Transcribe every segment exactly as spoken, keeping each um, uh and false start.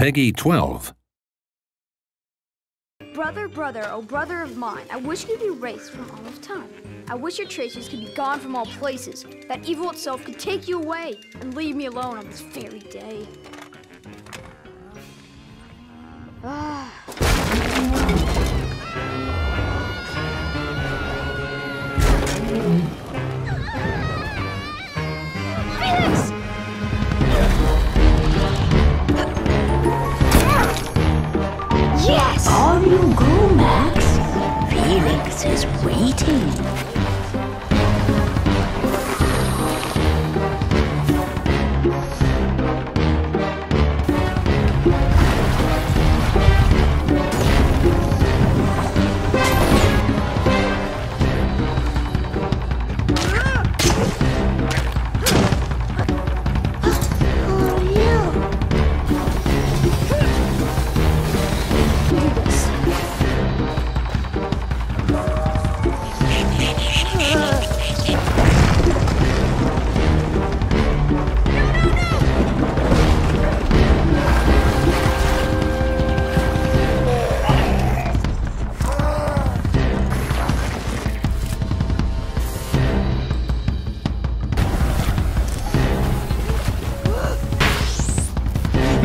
Peggy twelve. Brother, brother, oh brother of mine, I wish you could be erased from all of time. I wish your traces could be gone from all places, that evil itself could take you away and leave me alone on this very day. Ah. Yes! On you go, Max. Felix is waiting.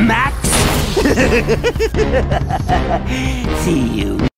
Max! See you.